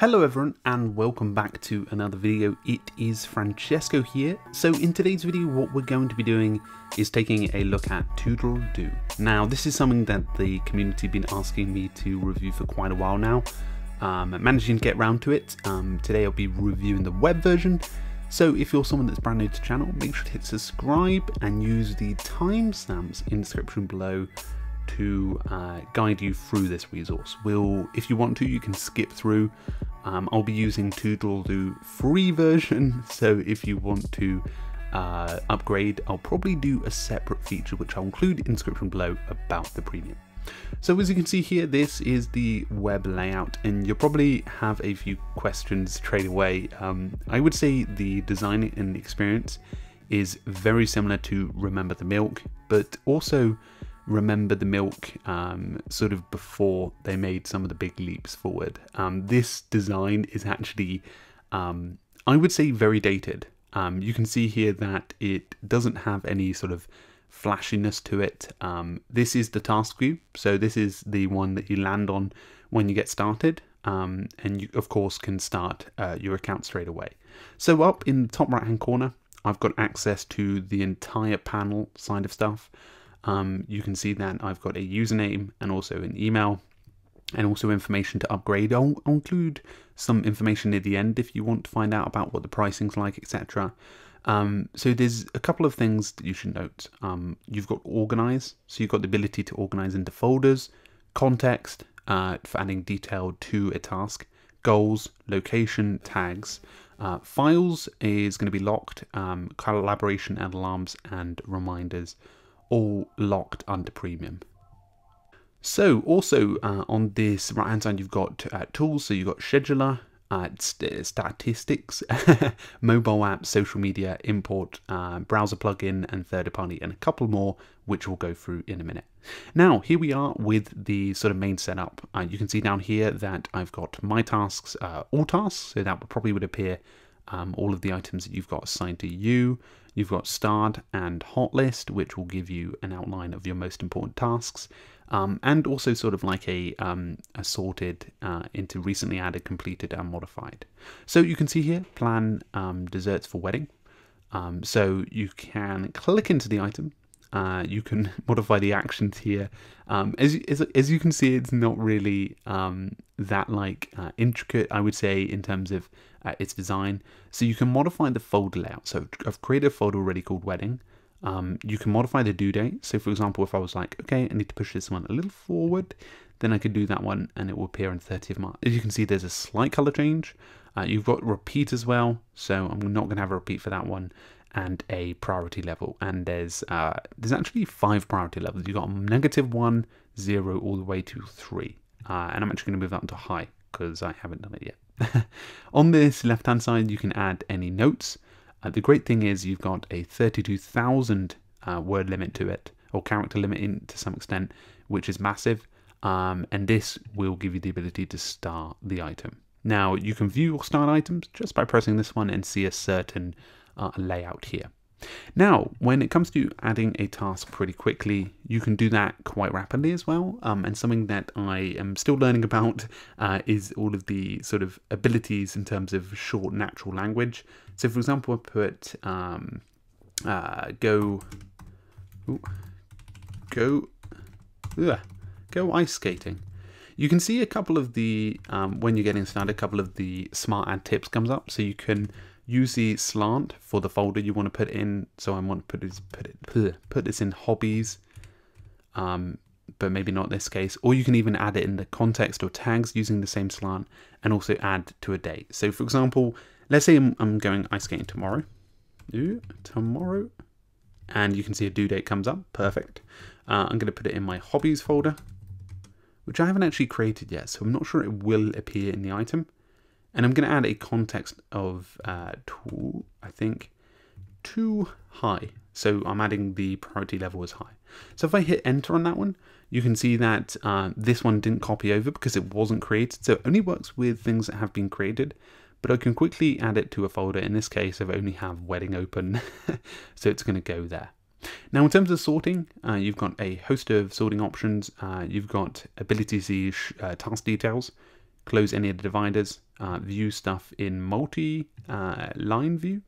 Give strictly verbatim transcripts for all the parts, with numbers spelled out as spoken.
Hello everyone and welcome back to another video. It is Francesco here. So in today's video what we're going to be doing is taking a look at Toodle-Do. Now this is something that the community have been asking me to review for quite a while now. Um, managing to get round to it. Um, today I'll be reviewing the web version. So if you're someone that's brand new to the channel, make sure to hit subscribe and use the timestamps in the description below to uh, guide you through this resource. We'll, if you want to, you can skip through. Um, I'll be using Toodle-Do free version, so if you want to uh, upgrade, I'll probably do a separate feature which I'll include in the description below about the premium. So as you can see here, this is the web layout, and you'll probably have a few questions straight away. Um, I would say the design and the experience is very similar to Remember the Milk, but also Remember the Milk um, sort of before they made some of the big leaps forward. Um, this design is actually, um, I would say, very dated. Um, you can see here that it doesn't have any sort of flashiness to it. Um, this is the task view, so this is the one that you land on when you get started, um, and you of course can start uh, your account straight away. So up in the top right hand corner, I've got access to the entire panel side of stuff. Um, you can see that I've got a username and also an email and also information to upgrade. I'll, I'll include some information at the end if you want to find out about what the pricing's like, et cetera. Um, so there's a couple of things that you should note. Um, you've got organize, so you've got the ability to organize into folders, context, uh, for adding detail to a task, goals, location, tags. Uh, files is going to be locked, um, collaboration and alarms and reminders, all locked under premium. So also uh, on this right hand side you've got uh, tools, so you've got scheduler, uh, st statistics, mobile apps, social media, import, uh, browser plugin and third party, and a couple more which we'll go through in a minute. Now here we are with the sort of main setup. Uh, you can see down here that I've got my tasks, uh, all tasks, so that probably would appear Um, all of the items that you've got assigned to you. You've got starred and hot list, which will give you an outline of your most important tasks, um, and also sort of like a, um, a sorted uh, into recently added, completed and modified. So you can see here, plan um, desserts for wedding. Um, so you can click into the item. Uh, you can modify the actions here. Um, as, as, as you can see, it's not really um, that like uh, intricate, I would say, in terms of uh, its design. So you can modify the folder layout. So I've created a folder already called wedding. Um, you can modify the due date. So for example, if I was like, okay, I need to push this one a little forward, then I could do that one and it will appear on thirtieth of March. As you can see, there's a slight color change. Uh, you've got repeat as well. So I'm not gonna have a repeat for that one, and a priority level, and there's uh, there's actually five priority levels. You've got negative one, zero, all the way to three, uh, and I'm actually going to move that to high because I haven't done it yet. On this left hand side you can add any notes. Uh, the great thing is you've got a thirty-two thousand uh, word limit to it, or character limit in, to some extent, which is massive, um, and this will give you the ability to star the item. Now you can view your starred items just by pressing this one and see a certain Uh, layout here. Now when it comes to adding a task pretty quickly, you can do that quite rapidly as well, um, and something that I am still learning about uh, is all of the sort of abilities in terms of short natural language. So for example, I put um, uh, go ooh, go ugh, go ice skating. You can see a couple of the um, when you're getting started, a couple of the smart ad tips comes up, so you can use the slant for the folder you want to put in. So I want to put this, put it, put this in hobbies, um, but maybe not this case. Or you can even add it in the context or tags using the same slant, and also add to a date. So for example, let's say I'm, I'm going ice skating tomorrow, Ooh, tomorrow, and you can see a due date comes up. Perfect. Uh, I'm going to put it in my hobbies folder, which I haven't actually created yet, so I'm not sure it will appear in the item. And I'm going to add a context of, uh, two, I think, too high. So I'm adding the priority level as high. So if I hit enter on that one, you can see that uh, this one didn't copy over because it wasn't created. So it only works with things that have been created, but I can quickly add it to a folder. In this case, I only have wedding open, so it's going to go there. Now in terms of sorting, uh, you've got a host of sorting options. Uh, you've got ability to see uh, task details, close any of the dividers, uh, view stuff in multi-line uh, view,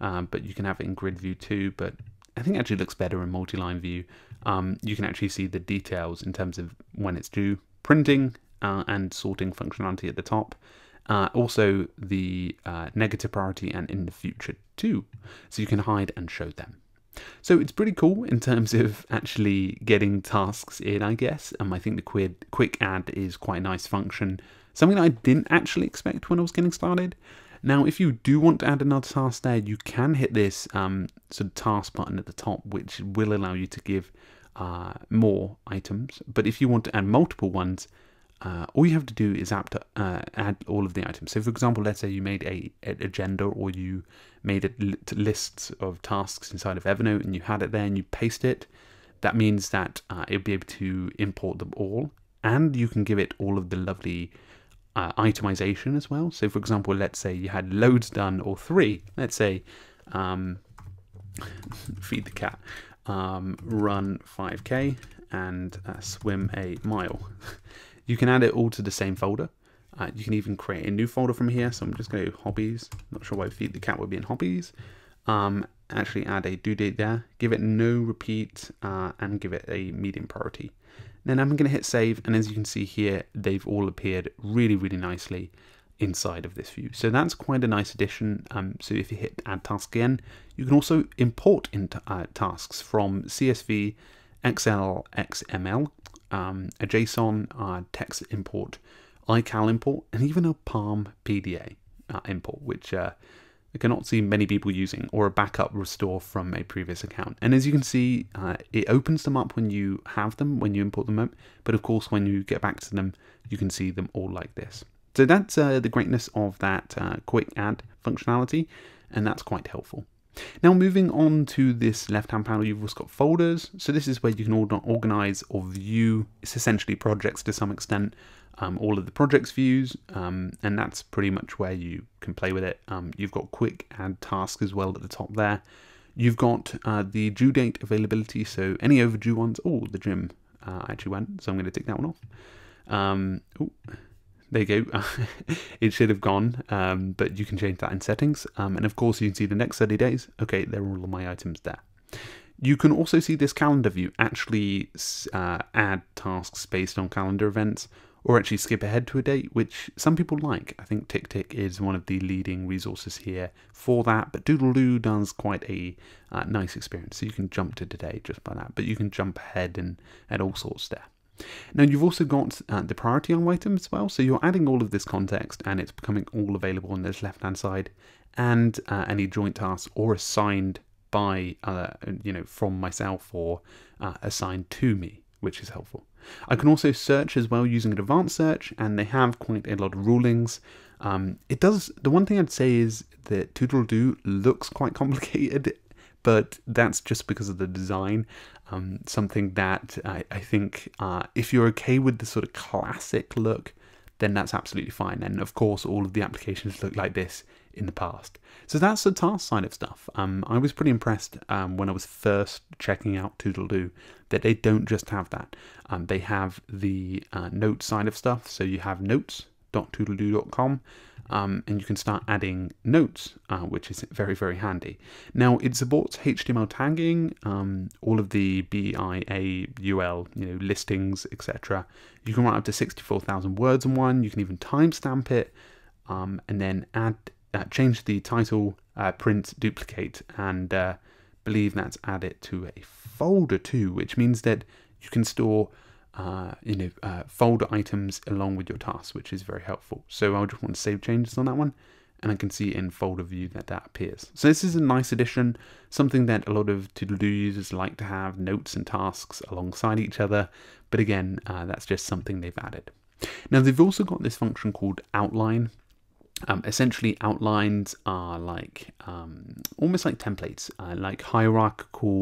um, but you can have it in grid view too, but I think it actually looks better in multi-line view. Um, you can actually see the details in terms of when it's due, printing uh, and sorting functionality at the top. Uh, also the uh, negative priority and in the future too. So you can hide and show them. So it's pretty cool in terms of actually getting tasks in, I guess. Um, I think the quick, quick add is quite a nice function. Something that I didn't actually expect when I was getting started. Now, if you do want to add another task there, you can hit this um, sort of task button at the top, which will allow you to give uh, more items. But if you want to add multiple ones, Uh, all you have to do is apt, uh, add all of the items. So for example, let's say you made a, an agenda or you made a list of tasks inside of Evernote and you had it there and you paste it. That means that uh, it'll be able to import them all, and you can give it all of the lovely uh, itemization as well. So for example, let's say you had loads done or three. Let's say um, feed the cat, um, run five K and uh, swim a mile. You can add it all to the same folder. Uh, you can even create a new folder from here. So I'm just going to hobbies. Not sure why feed the cat would be in hobbies. Um, actually add a due date there. Give it no repeat uh, and give it a medium priority. Then I'm going to hit save. And as you can see here, they've all appeared really, really nicely inside of this view. So that's quite a nice addition. Um, so if you hit add task again, you can also import into uh, tasks from C S V, X L, X M L. Um, a JSON, uh, text import, iCal import, and even a Palm P D A uh, import, which uh, I cannot see many people using, or a backup restore from a previous account. And as you can see, uh, it opens them up when you have them, when you import them up, but of course when you get back to them, you can see them all like this. So that's uh, the greatness of that uh, quick add functionality, and that's quite helpful. Now moving on to this left-hand panel, you've also got folders. So this is where you can organize or view, it's essentially projects to some extent, um, all of the projects views, um, and that's pretty much where you can play with it. Um, you've got quick add task as well at the top there. You've got uh, the due date availability, so any overdue ones. Oh, the gym uh, actually went, so I'm going to tick that one off. Um, ooh. There you go. It should have gone, um, but you can change that in settings. Um, and of course, you can see the next thirty days. Okay, they're all of my items there. You can also see this calendar view, actually uh, add tasks based on calendar events, or actually skip ahead to a date, which some people like. I think TickTick is one of the leading resources here for that, but Doodledoo does quite a uh, nice experience. So you can jump to today just by that, but you can jump ahead and add all sorts there. Now you've also got uh, the priority on item as well, so you're adding all of this context and it's becoming all available on this left hand side, and uh, any joint tasks or assigned by, uh, you know, from myself or uh, assigned to me, which is helpful. I can also search as well using an advanced search, and they have quite a lot of rulings. Um, it does, the one thing I'd say is that Doodledoo looks quite complicated, but that's just because of the design. Um, something that I, I think uh, if you're okay with the sort of classic look, then that's absolutely fine. And of course, all of the applications look like this in the past. So that's the task side of stuff. Um, I was pretty impressed um, when I was first checking out Doodledoo that they don't just have that. Um, they have the uh, note side of stuff. So you have notes dot doodledoo dot com. Um, and you can start adding notes, uh, which is very, very handy. Now it supports H T M L tagging, um, all of the B I A U L, you know, listings, et cetera. You can write up to sixty-four thousand words in one. You can even timestamp it, um, and then add, uh, change the title, uh, print, duplicate, and uh, believe that's add it to a folder too, which means that you can store Uh, you know, uh, folder items along with your tasks, which is very helpful. So I just want to save changes on that one, and I can see in folder view that that appears. So this is a nice addition, something that a lot of Doodledoo users like to have, notes and tasks alongside each other. But again, uh, that's just something they've added. Now they've also got this function called outline. Um, essentially, outlines are like um, almost like templates, uh, like hierarchical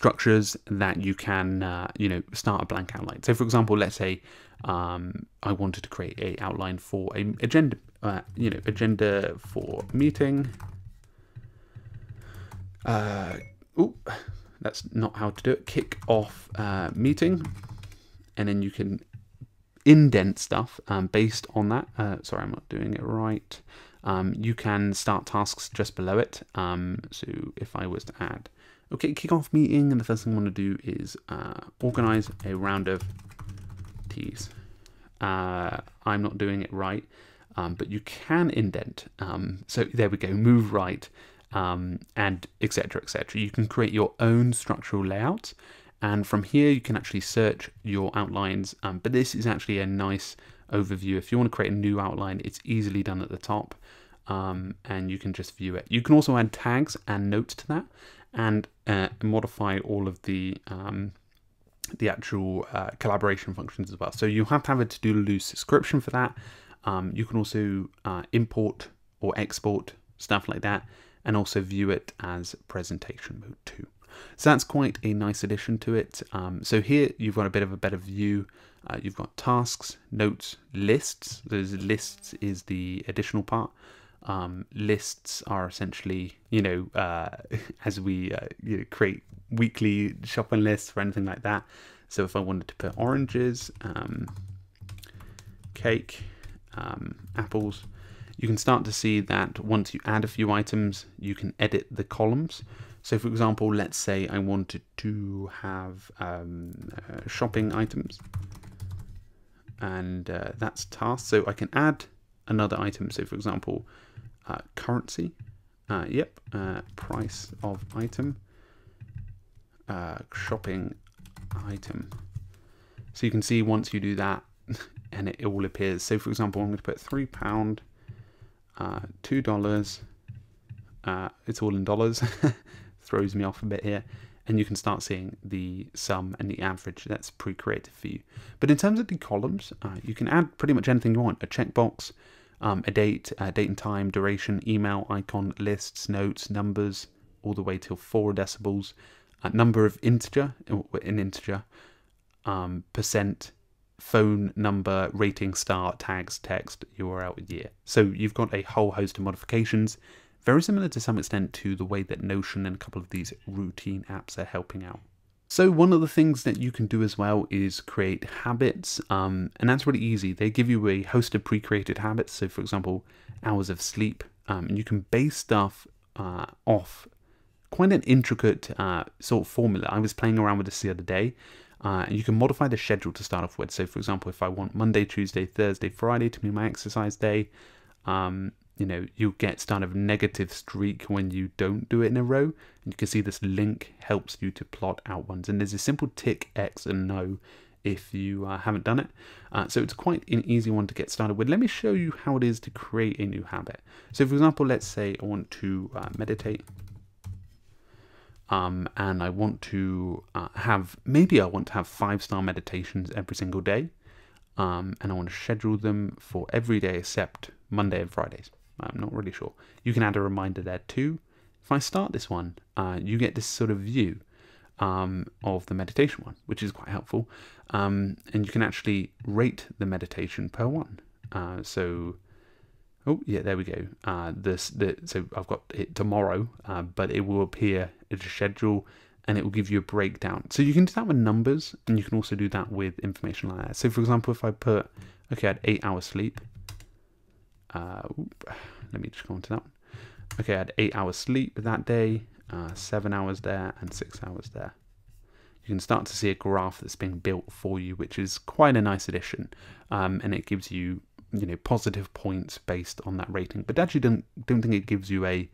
structures that you can, uh, you know, start a blank outline. So for example, let's say um, I wanted to create a outline for a agenda, uh, you know, agenda for meeting. Uh, oh, that's not how to do it. Kick off uh, meeting. And then you can indent stuff um, based on that. Uh, sorry, I'm not doing it right. Um, you can start tasks just below it. Um, so if I was to add, okay, kickoff meeting, and the first thing I want to do is uh, organize a round of teas. Uh, I'm not doing it right, um, but you can indent. Um, so there we go, move right, um, and et cetera, et cetera. You can create your own structural layout. And from here, you can actually search your outlines. Um, but this is actually a nice overview. If you want to create a new outline, it's easily done at the top, um, and you can just view it. You can also add tags and notes to that and uh, modify all of the um, the actual uh, collaboration functions as well. So you have to have a to-do subscription for that. Um, you can also uh, import or export stuff like that, and also view it as presentation mode too. So that's quite a nice addition to it. Um, so here you've got a bit of a better view. Uh, you've got tasks, notes, lists. Those lists is the additional part. Um, lists are essentially, you know, uh, as we uh, you know, create weekly shopping lists or anything like that. So if I wanted to put oranges, um, cake, um, apples, you can start to see that once you add a few items, you can edit the columns. So for example, let's say I wanted to have um, uh, shopping items, and uh, that's task. So I can add another item. So for example, uh, currency, uh, yep, uh, price of item, uh, shopping item. So you can see once you do that and it all appears. So for example, I'm going to put three pound, uh, two dollars, uh, it's all in dollars. Throws me off a bit here, and you can start seeing the sum and the average. That's pretty creative for you. But in terms of the columns, uh, you can add pretty much anything you want. A checkbox, um, a date, uh, date and time, duration, email, icon, lists, notes, numbers, all the way till four decibels, a number of integer, an integer, um, percent, phone number, rating, star, tags, text, U R L, year. So you've got a whole host of modifications. Very similar to some extent to the way that Notion and a couple of these routine apps are helping out. So one of the things that you can do as well is create habits, um, and that's really easy. They give you a host of pre-created habits. So for example, hours of sleep, um, and you can base stuff uh, off quite an intricate uh, sort of formula. I was playing around with this the other day, uh, and you can modify the schedule to start off with. So for example, if I want Monday, Tuesday, Thursday, Friday to be my exercise day, um, you know, you'll get sort of negative streak when you don't do it in a row. And you can see this link helps you to plot out ones. And there's a simple tick, X and no if you uh, haven't done it. Uh, so it's quite an easy one to get started with. Let me show you how it is to create a new habit. So for example, let's say I want to uh, meditate. Um, and I want to uh, have, maybe I want to have five star meditations every single day. Um, and I want to schedule them for every day except Monday and Fridays. I'm not really sure. You can add a reminder there too. If I start this one, uh, you get this sort of view um, of the meditation one, which is quite helpful. Um, and you can actually rate the meditation per one. Uh, so, oh yeah, there we go. Uh, this, the, so I've got it tomorrow, uh, but it will appear as a schedule and it will give you a breakdown. So you can do that with numbers, and you can also do that with information like that. So for example, if I put, okay, I had eight hours sleep. Uh, oop, let me just go on to that one. Okay, I had eight hours sleep that day, uh, seven hours there, and six hours there. You can start to see a graph that's being built for you, which is quite a nice addition, um, and it gives you, you know, positive points based on that rating. But actually, don't don't think it gives you a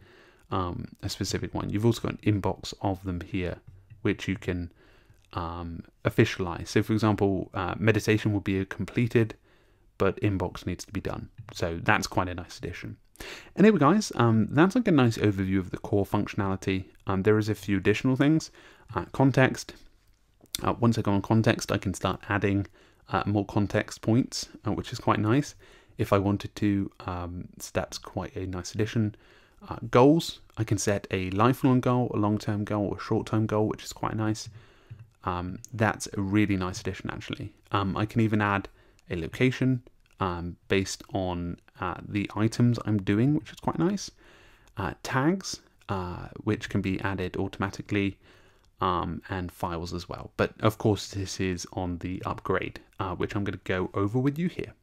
um, a specific one. You've also got an inbox of them here, which you can um, officialize. So, for example, uh, meditation will be completed, but inbox needs to be done. So that's quite a nice addition. Anyway, guys, um, that's like a nice overview of the core functionality. Um, there is a few additional things. Uh, context. Uh, once I go on context, I can start adding uh, more context points, uh, which is quite nice. If I wanted to, um, so that's quite a nice addition. Uh, goals. I can set a lifelong goal, a long-term goal, or a short-term goal, which is quite nice. Um, that's a really nice addition, actually. Um, I can even add a location, Um, based on uh, the items I'm doing, which is quite nice. Uh, tags, uh, which can be added automatically. um, and files as well. But of course this is on the upgrade, uh, which I'm going to go over with you here.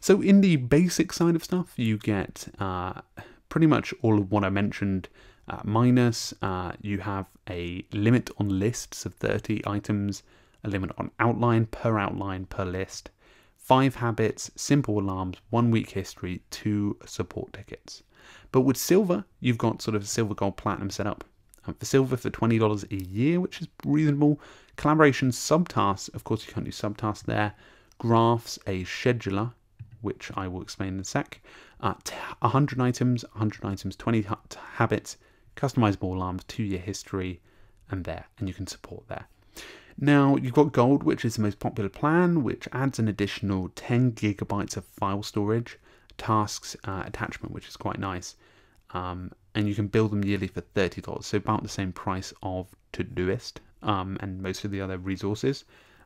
So in the basic side of stuff, you get uh, pretty much all of what I mentioned, uh, minus uh, you have a limit on lists of thirty items, a limit on outline, per outline, per list, five habits, simple alarms, one week history, two support tickets. But with silver, you've got sort of silver, gold, platinum set up. Um, for silver, for twenty dollars a year, which is reasonable. Collaboration, subtasks, of course you can't do subtasks there. Graphs, a scheduler, which I will explain in a sec. Uh, one hundred items, one hundred items, twenty habits, customizable alarms, two-year history, and there. And you can support there. Now, you've got gold, which is the most popular plan, which adds an additional ten gigabytes of file storage, tasks uh, attachment, which is quite nice. Um, and you can build them yearly for thirty dollars, so about the same price of Todoist um, and most of the other resources.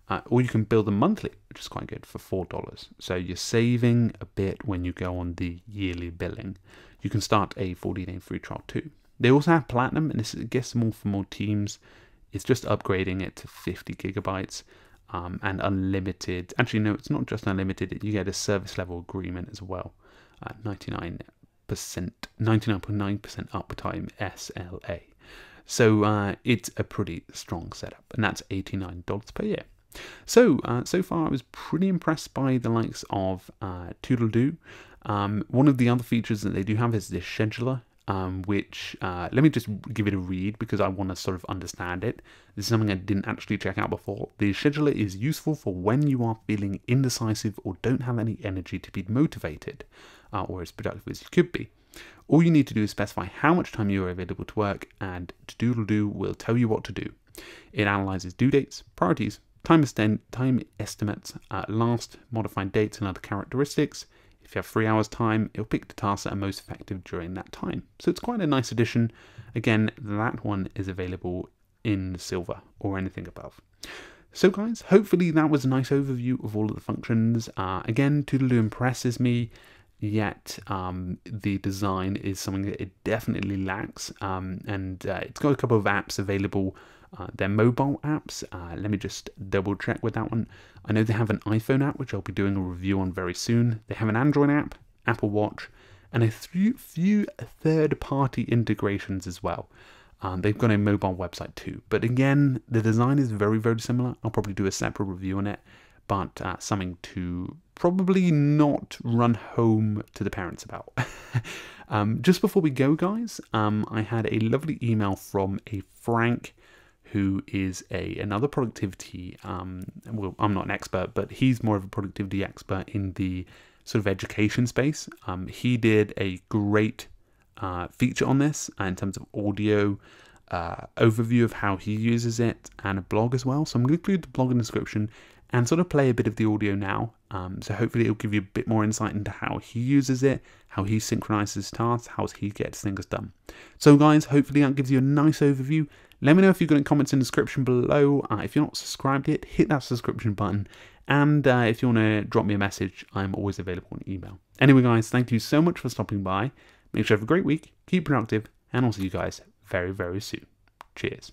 Uh, or you can build them monthly, which is quite good, for four dollars. So you're saving a bit when you go on the yearly billing. You can start a fourteen day free trial too. They also have platinum, and this gets more for more teams. It's just upgrading it to fifty gigabytes um, and unlimited. Actually, no, it's not just unlimited. You get a service level agreement as well. Uh, ninety-nine percent, ninety-nine point nine percent uptime S L A. So uh, it's a pretty strong setup, and that's eighty-nine dollars per year. So, uh, so far I was pretty impressed by the likes of uh, Toodledoo. Um, one of the other features that they do have is this scheduler, um, which, uh, let me just give it a read because I want to sort of understand it. This is something I didn't actually check out before. The scheduler is useful for when you are feeling indecisive or don't have any energy to be motivated uh, or as productive as you could be. All you need to do is specify how much time you are available to work, and Toodledoo will tell you what to do. It analyzes due dates, priorities, Time, time estimates, uh, last modified dates, and other characteristics. If you have three hours time, it'll pick the tasks that are most effective during that time. So it's quite a nice addition. Again, that one is available in silver or anything above. So guys, hopefully that was a nice overview of all of the functions. Uh, again, Toodledoo impresses me, yet um, the design is something that it definitely lacks. Um, and uh, it's got a couple of apps available. Uh, their mobile apps, uh, let me just double check with that one. I know they have an iPhone app, which I'll be doing a review on very soon. They have an Android app, Apple Watch, and a few, few third-party integrations as well. Um, they've got a mobile website too. But again, the design is very, very similar. I'll probably do a separate review on it, but uh, something to probably not run home to the parents about. um, just before we go, guys, um, I had a lovely email from a Frank, who is a another productivity, um, well, I'm not an expert, but he's more of a productivity expert in the sort of education space. Um, he did a great uh, feature on this in terms of audio uh, overview of how he uses it, and a blog as well. So I'm going to include the blog in the description and sort of play a bit of the audio now. Um, so hopefully it'll give you a bit more insight into how he uses it, how he synchronizes tasks, how he gets things done. So guys, hopefully that gives you a nice overview. Let me know if you've got any comments in the description below. Uh, if you're not subscribed yet, hit that subscription button. And uh, if you want to drop me a message, I'm always available on email. Anyway, guys, thank you so much for stopping by. Make sure you have a great week, keep productive, and I'll see you guys very, very soon. Cheers.